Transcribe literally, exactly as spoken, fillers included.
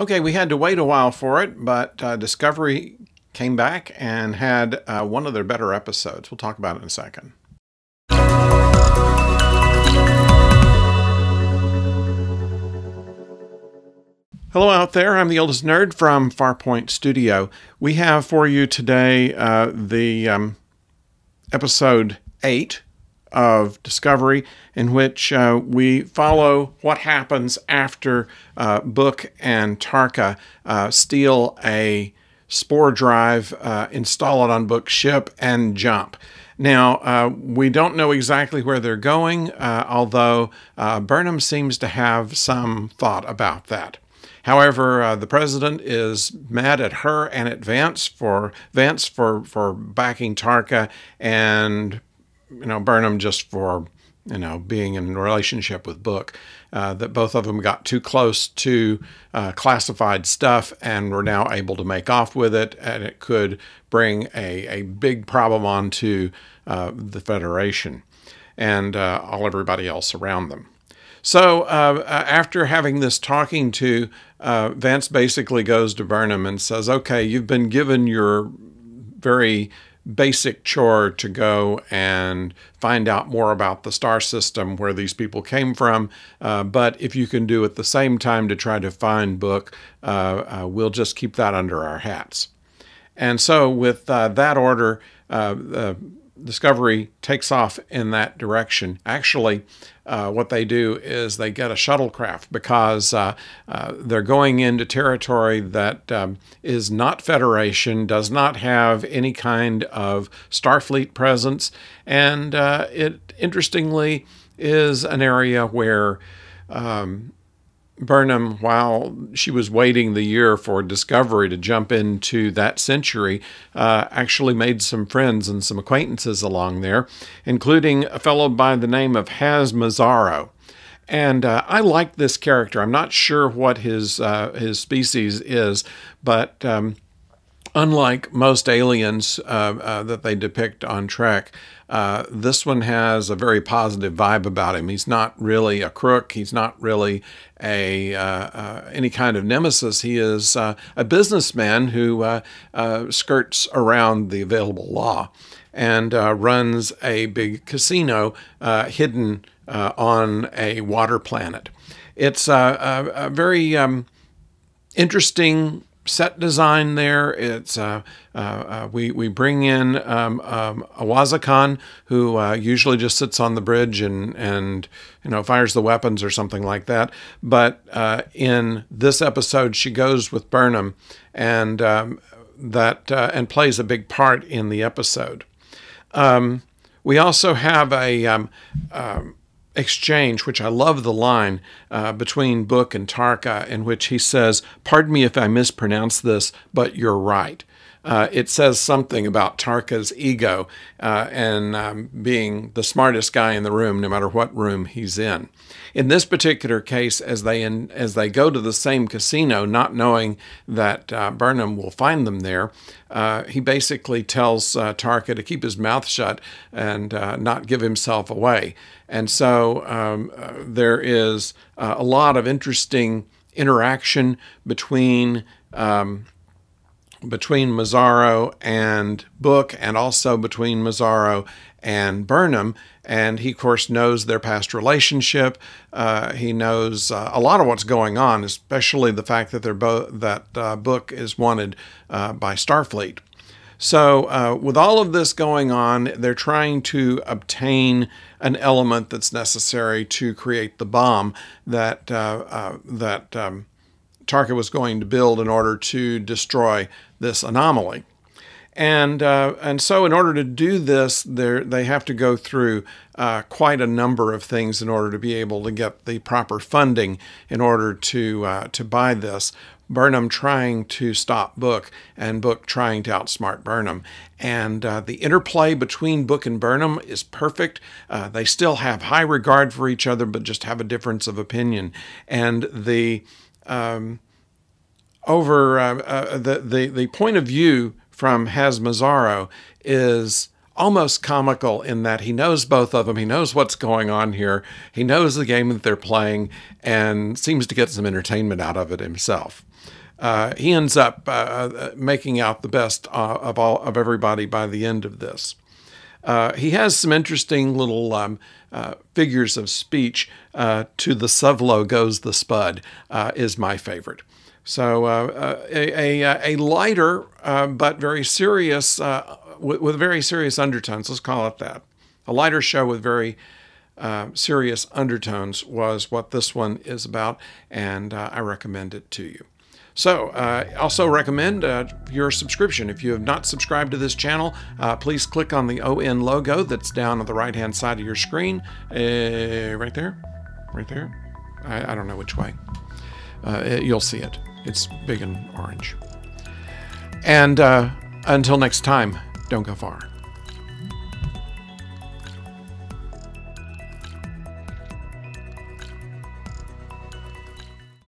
Okay, we had to wait a while for it, but uh, Discovery came back and had uh, one of their better episodes. We'll talk about it in a second. Hello out there, I'm the Oldest Nerd from Farpoint Studio. We have for you today uh, the um, episode eight of Discovery, in which uh, we follow what happens after uh, Book and Tarka uh, steal a spore drive, uh, install it on Book's ship, and jump. Now, uh, we don't know exactly where they're going, uh, although uh, Burnham seems to have some thought about that. However, uh, the president is mad at her and at Vance for Vance for for backing Tarka, and you know Burnham just for you know being in a relationship with Book. Uh, that both of them got too close to uh, classified stuff and were now able to make off with it, and it could bring a a big problem onto uh, the Federation and uh, all everybody else around them. So uh, after having this talking to, uh, Vance basically goes to Burnham and says, okay, you've been given your very basic chore to go and find out more about the star system where these people came from. Uh, but if you can do at the same time to try to find Book, uh, uh, we'll just keep that under our hats. And so with uh, that order, uh, uh, Discovery takes off in that direction. Actually, uh, what they do is they get a shuttlecraft because uh, uh, they're going into territory that um, is not Federation, does not have any kind of Starfleet presence, and uh, it, interestingly, is an area where um, Burnham, while she was waiting the year for Discovery to jump into that century, uh, actually made some friends and some acquaintances along there, including a fellow by the name of Haz Mazzaro. And uh, I like this character. I'm not sure what his, uh, his species is, but um, unlike most aliens uh, uh, that they depict on Trek, Uh, this one has a very positive vibe about him. He's not really a crook. He's not really a uh, uh, any kind of nemesis. He is uh, a businessman who uh, uh, skirts around the available law and uh, runs a big casino uh, hidden uh, on a water planet. It's uh, a, a very um, interesting set design there. It's uh, uh, uh, we we bring in um, um, a wazacon who uh, usually just sits on the bridge and and you know fires the weapons or something like that. But uh, in this episode, she goes with Burnham and um, that uh, and plays a big part in the episode. Um, we also have a. Um, um, exchange, which I love the line uh, between Book and Tarka, in which he says, pardon me if I mispronounce this, but you're right. Uh, it says something about Tarka's ego uh, and um, being the smartest guy in the room, no matter what room he's in. In this particular case, as they in, as they go to the same casino, not knowing that uh, Burnham will find them there, uh, he basically tells uh, Tarka to keep his mouth shut and uh, not give himself away. And so um, uh, there is uh, a lot of interesting interaction between um, between Mazzaro and Book, and also between Mazzaro and Burnham. And he, of course, knows their past relationship. Uh, he knows uh, a lot of what's going on, especially the fact that they're both that uh, Book is wanted uh, by Starfleet. So uh, with all of this going on, they're trying to obtain an element that's necessary to create the bomb that uh, uh, that um, Tarka was going to build in order to destroy this anomaly. And, uh, and so in order to do this, they have to go through uh, quite a number of things in order to be able to get the proper funding in order to, uh, to buy this. Burnham trying to stop Book, and Book trying to outsmart Burnham. And uh, the interplay between Book and Burnham is perfect. Uh, they still have high regard for each other, but just have a difference of opinion. And the... Um, over uh, uh, the, the the point of view from Haz Mazzaro is almost comical in that he knows both of them. He knows what's going on here. He knows the game that they're playing and seems to get some entertainment out of it himself. Uh, he ends up uh, making out the best uh, of all of everybody by the end of this. Uh, he has some interesting little um, uh, figures of speech. Uh, to the Suvlo goes the spud uh, is my favorite. So uh, a, a, a lighter uh, but very serious, uh, with, with very serious undertones, let's call it that. A lighter show with very uh, serious undertones was what this one is about, and uh, I recommend it to you. So I uh, also recommend uh, your subscription. If you have not subscribed to this channel, uh, please click on the O N logo that's down on the right-hand side of your screen. Uh, right there, right there. I, I don't know which way. Uh, you'll see it. It's big and orange. And uh, until next time, don't go far.